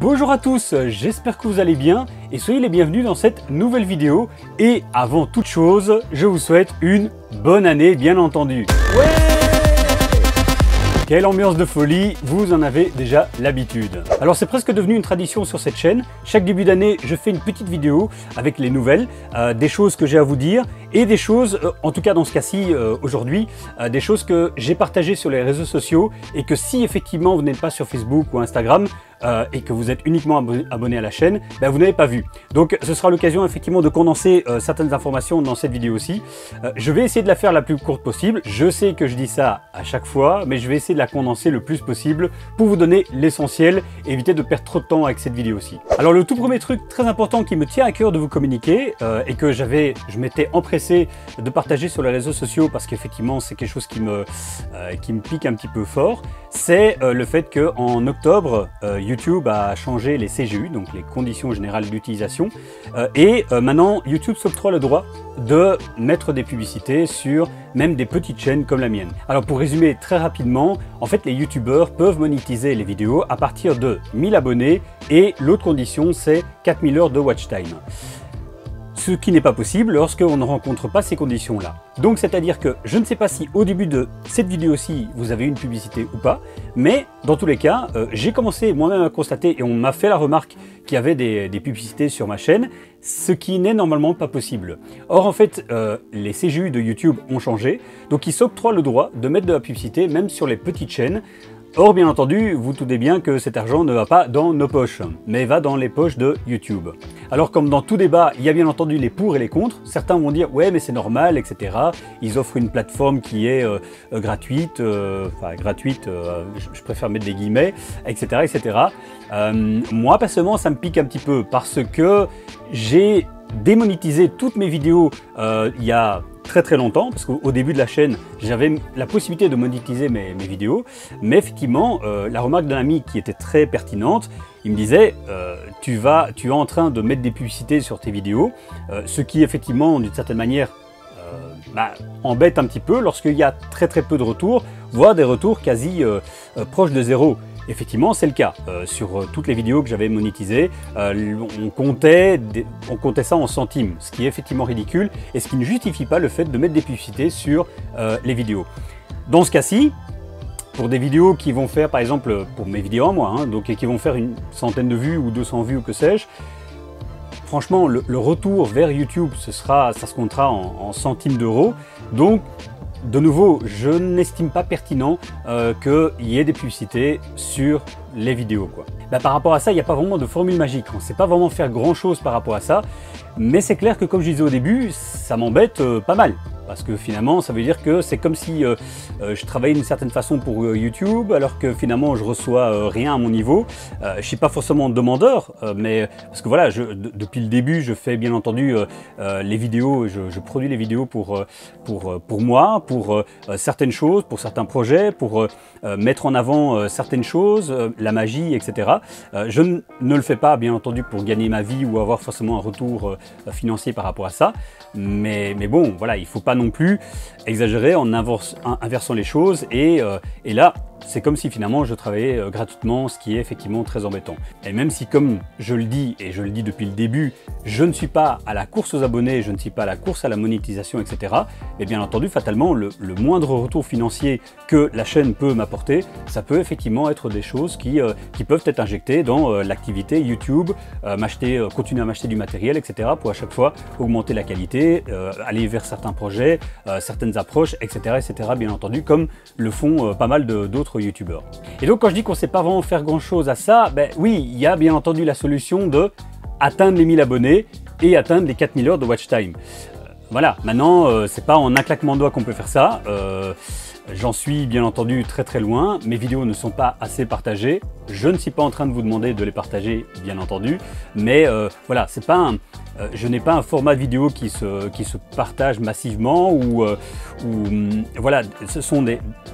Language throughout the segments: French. Bonjour à tous, j'espère que vous allez bien et soyez les bienvenus dans cette nouvelle vidéo. Et avant toute chose, je vous souhaite une bonne année, bien entendu. Ouais, quelle ambiance de folie, vous en avez déjà l'habitude. Alors c'est presque devenu une tradition sur cette chaîne. Chaque début d'année, je fais une petite vidéo avec les nouvelles, des choses que j'ai à vous dire et des choses, en tout cas dans ce cas-ci aujourd'hui, des choses que j'ai partagées sur les réseaux sociaux et que si effectivement vous n'êtes pas sur Facebook ou Instagram, et que vous êtes uniquement abonné à la chaîne, ben vous n'avez pas vu. Donc ce sera l'occasion effectivement de condenser certaines informations dans cette vidéo aussi. Je vais essayer de la faire la plus courte possible. Je sais que je dis ça à chaque fois, mais je vais essayer de la condenser le plus possible pour vous donner l'essentiel et éviter de perdre trop de temps avec cette vidéo aussi. Alors le tout premier truc très important qui me tient à cœur de vous communiquer et que je m'étais empressé de partager sur les réseaux sociaux parce qu'effectivement c'est quelque chose qui me pique un petit peu fort, c'est le fait qu'en octobre, YouTube a changé les CGU, donc les conditions générales d'utilisation, et maintenant YouTube s'octroie le droit de mettre des publicités sur même des petites chaînes comme la mienne. Alors pour résumer très rapidement, en fait les youtubeurs peuvent monétiser les vidéos à partir de 1000 abonnés et l'autre condition c'est 4000 heures de watch time. Ce qui n'est pas possible lorsqu'on ne rencontre pas ces conditions-là. Donc c'est-à-dire que je ne sais pas si au début de cette vidéo-ci, vous avez une publicité ou pas, mais dans tous les cas, j'ai commencé moi-même à constater et on m'a fait la remarque qu'il y avait des publicités sur ma chaîne, ce qui n'est normalement pas possible. Or en fait, les CGU de YouTube ont changé, donc ils s'octroient le droit de mettre de la publicité même sur les petites chaînes. Or, bien entendu, vous doutez bien que cet argent ne va pas dans nos poches, mais va dans les poches de YouTube. Alors, comme dans tout débat, il y a bien entendu les pour et les contre. Certains vont dire « ouais, mais c'est normal, etc. » Ils offrent une plateforme qui est gratuite, enfin gratuite, je préfère mettre des guillemets, etc. etc. Moi, personnellement, ça me pique un petit peu parce que j'ai démonétisé toutes mes vidéos il y a très longtemps, parce qu'au début de la chaîne j'avais la possibilité de monétiser mes vidéos, mais effectivement la remarque d'un ami qui était très pertinente, il me disait tu es en train de mettre des publicités sur tes vidéos, ce qui effectivement d'une certaine manière embête un petit peu lorsqu'il y a très peu de retours, voire des retours quasi proches de zéro. Effectivement, c'est le cas. Sur toutes les vidéos que j'avais monétisées, on comptait ça en centimes, ce qui est effectivement ridicule et ce qui ne justifie pas le fait de mettre des publicités sur les vidéos. Dans ce cas-ci, pour des vidéos qui vont faire, par exemple, pour mes vidéos en moi, hein, donc, et qui vont faire une centaine de vues ou 200 vues ou que sais-je, franchement, le retour vers YouTube, ça se comptera en centimes d'euros. Donc, de nouveau, je n'estime pas pertinent qu'il y ait des publicités sur les vidéos, quoi. Bah, par rapport à ça, il n'y a pas vraiment de formule magique. On ne sait pas vraiment faire grand-chose par rapport à ça. Mais c'est clair que, comme je disais au début, ça m'embête pas mal. Parce que finalement, ça veut dire que c'est comme si je travaillais d'une certaine façon pour YouTube, alors que finalement, je reçois rien à mon niveau. Je ne suis pas forcément demandeur, mais parce que voilà, depuis le début, je fais bien entendu les vidéos, je produis les vidéos pour moi, pour certaines choses, pour certains projets, pour mettre en avant certaines choses, la magie, etc. Je ne le fais pas, bien entendu, pour gagner ma vie ou avoir forcément un retour financier par rapport à ça. Mais bon, voilà, il ne faut pas non plus exagérer en inversant les choses et là c'est comme si finalement je travaillais gratuitement, ce qui est effectivement très embêtant. Et même si, comme je le dis et je le dis depuis le début, je ne suis pas à la course aux abonnés, je ne suis pas à la course à la monétisation, etc. Et bien entendu, fatalement, le moindre retour financier que la chaîne peut m'apporter, ça peut effectivement être des choses qui peuvent être injectées dans l'activité YouTube, continuer à m'acheter du matériel, etc. pour à chaque fois augmenter la qualité, aller vers certains projets, certaines approches, etc. bien entendu, comme le font pas mal d'autres youtubeurs. Et donc quand je dis qu'on ne sait pas vraiment faire grand chose à ça, ben oui, il y a bien entendu la solution de atteindre les 1000 abonnés et atteindre les 4000 heures de watch time. Voilà, maintenant c'est pas en un claquement de doigts qu'on peut faire ça. J'en suis bien entendu très loin, mes vidéos ne sont pas assez partagées, je ne suis pas en train de vous demander de les partager bien entendu, mais voilà, c'est pas je n'ai pas un format vidéo qui se partage massivement ou voilà, ce sont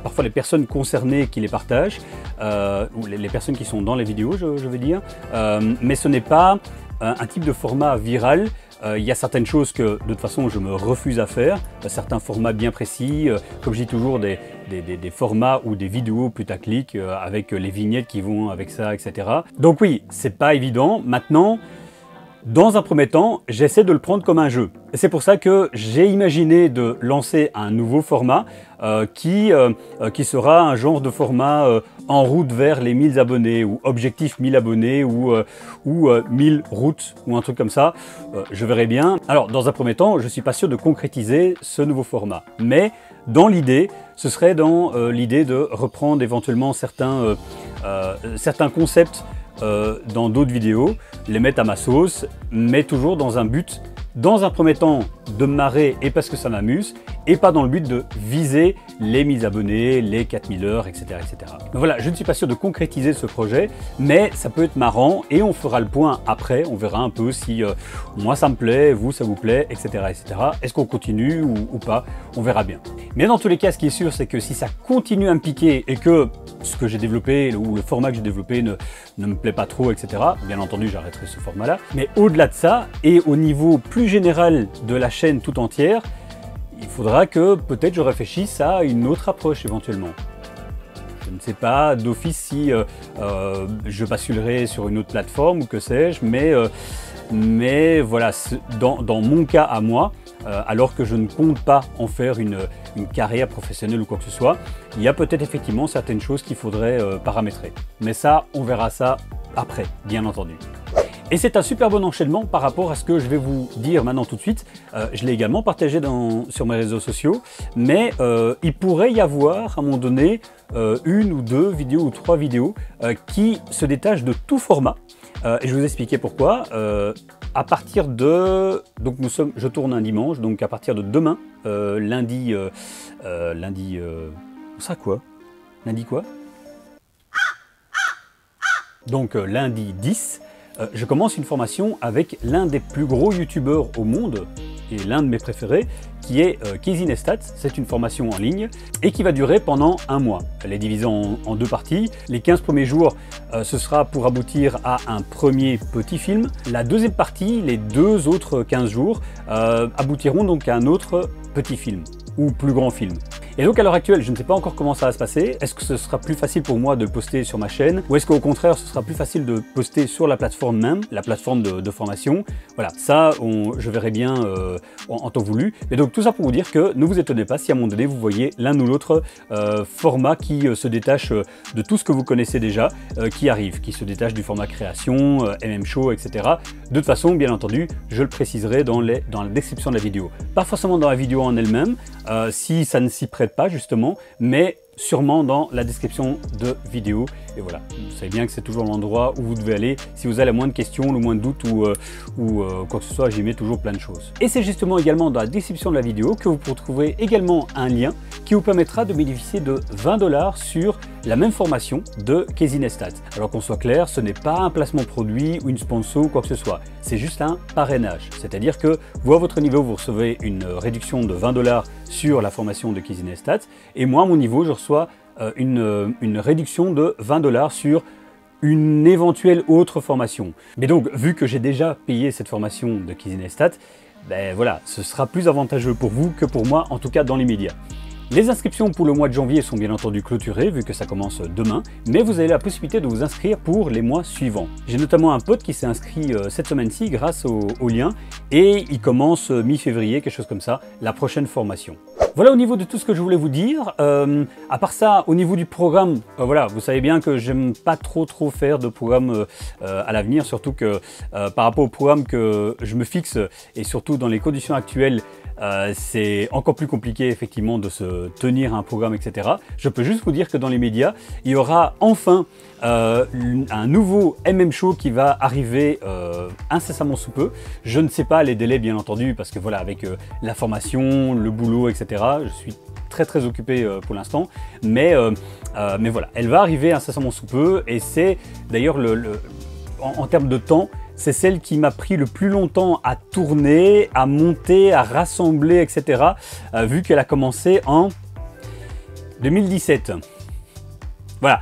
parfois les personnes concernées qui les partagent, ou les personnes qui sont dans les vidéos je veux dire, mais ce n'est pas un type de format viral. Il y a certaines choses que, de toute façon, je me refuse à faire. Certains formats bien précis, comme je dis toujours, des formats ou des vidéos putaclic avec les vignettes qui vont avec ça, etc. Donc oui, c'est pas évident. Maintenant, dans un premier temps, j'essaie de le prendre comme un jeu. C'est pour ça que j'ai imaginé de lancer un nouveau format qui sera un genre de format en route vers les 1000 abonnés ou objectif 1000 abonnés ou 1000 routes ou un truc comme ça. Je verrai bien. Alors, dans un premier temps, je suis pas sûr de concrétiser ce nouveau format. Mais dans l'idée, ce serait dans l'idée de reprendre éventuellement certains concepts dans d'autres vidéos, les mettre à ma sauce, mais toujours dans un but, dans un premier temps, de me marrer et parce que ça m'amuse, et pas dans le but de viser les 1000 abonnés, les 4000 heures, etc., etc. Donc voilà, je ne suis pas sûr de concrétiser ce projet, mais ça peut être marrant et on fera le point après, on verra un peu si moi ça me plaît, vous ça vous plaît, etc., etc. Est-ce qu'on continue ou pas? On verra bien. Mais dans tous les cas, ce qui est sûr, c'est que si ça continue à me piquer et que ce que j'ai développé ou le format que j'ai développé ne me plaît pas trop, etc., bien entendu, j'arrêterai ce format-là. Mais au-delà de ça, et au niveau plus général de la chaîne tout entière, il faudra que peut-être je réfléchisse à une autre approche éventuellement. Je ne sais pas d'office si je basculerai sur une autre plateforme ou que sais-je, mais voilà, dans mon cas à moi, alors que je ne compte pas en faire une carrière professionnelle ou quoi que ce soit, il y a peut-être effectivement certaines choses qu'il faudrait paramétrer. Mais ça, on verra ça après, bien entendu. Et c'est un super bon enchaînement par rapport à ce que je vais vous dire maintenant tout de suite. Je l'ai également partagé sur mes réseaux sociaux, mais il pourrait y avoir à un moment donné une ou deux vidéos ou trois vidéos qui se détachent de tout format. Et je vais vous expliquer pourquoi. À partir de... Donc je tourne un dimanche, donc à partir de demain, lundi... Ça quoi? Lundi quoi? Donc lundi 10. Je commence une formation avec l'un des plus gros youtubeurs au monde et l'un de mes préférés qui est Casey Neistat. C'est une formation en ligne et qui va durer pendant un mois. Elle est divisée en deux parties. Les 15 premiers jours, ce sera pour aboutir à un premier petit film. La deuxième partie, les deux autres 15 jours, aboutiront donc à un autre petit film ou plus grand film. Et donc à l'heure actuelle, je ne sais pas encore comment ça va se passer. Est-ce que ce sera plus facile pour moi de poster sur ma chaîne ou est-ce qu'au contraire, ce sera plus facile de poster sur la plateforme même, la plateforme de formation? Voilà, ça, je verrai bien en temps voulu. Et donc tout ça pour vous dire que ne vous étonnez pas si à un moment donné, vous voyez l'un ou l'autre format qui se détache de tout ce que vous connaissez déjà, qui arrive, qui se détache du format création, MM Show, etc. De toute façon, bien entendu, je le préciserai dans la description de la vidéo. Pas forcément dans la vidéo en elle-même, si ça ne s'y prête pas justement, mais sûrement dans la description de vidéo. Et voilà, vous savez bien que c'est toujours l'endroit où vous devez aller. Si vous avez la moindre question, le moindre doute ou quoi que ce soit, j'y mets toujours plein de choses. Et c'est justement également dans la description de la vidéo que vous pourrez trouver également un lien qui vous permettra de bénéficier de 20 $ sur la même formation de Casey Neistat. Alors qu'on soit clair, ce n'est pas un placement produit ou une sponsor ou quoi que ce soit. C'est juste un parrainage. C'est-à-dire que vous, à votre niveau, vous recevez une réduction de 20 $ sur la formation de Casey Neistat. Et moi, à mon niveau, je reçois une réduction de 20 $ sur une éventuelle autre formation. Mais donc, vu que j'ai déjà payé cette formation de Casey Neistat, ben voilà, ce sera plus avantageux pour vous que pour moi, en tout cas dans l'immédiat. Les inscriptions pour le mois de janvier sont bien entendu clôturées vu que ça commence demain, mais vous avez la possibilité de vous inscrire pour les mois suivants. J'ai notamment un pote qui s'est inscrit cette semaine-ci grâce au lien et il commence mi-février, quelque chose comme ça, la prochaine formation. Voilà au niveau de tout ce que je voulais vous dire. À part ça, au niveau du programme, voilà, vous savez bien que j'aime pas trop faire de programme à l'avenir, surtout que par rapport au programme que je me fixe et surtout dans les conditions actuelles, c'est encore plus compliqué effectivement de se tenir à un programme, etc. Je peux juste vous dire que dans les médias, il y aura enfin un nouveau MM Show qui va arriver incessamment sous peu. Je ne sais pas les délais bien entendu parce que voilà, avec la formation, le boulot, etc. Je suis très occupé pour l'instant, mais voilà, elle va arriver incessamment sous peu et c'est d'ailleurs en termes de temps, c'est celle qui m'a pris le plus longtemps à tourner, à monter, à rassembler, etc. Vu qu'elle a commencé en 2017. Voilà,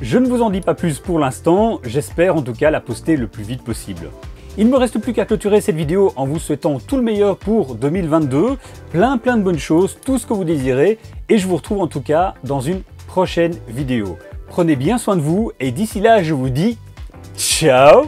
je ne vous en dis pas plus pour l'instant, j'espère en tout cas la poster le plus vite possible. Il ne me reste plus qu'à clôturer cette vidéo en vous souhaitant tout le meilleur pour 2022, plein de bonnes choses, tout ce que vous désirez, et je vous retrouve en tout cas dans une prochaine vidéo. Prenez bien soin de vous et d'ici là je vous dis ciao!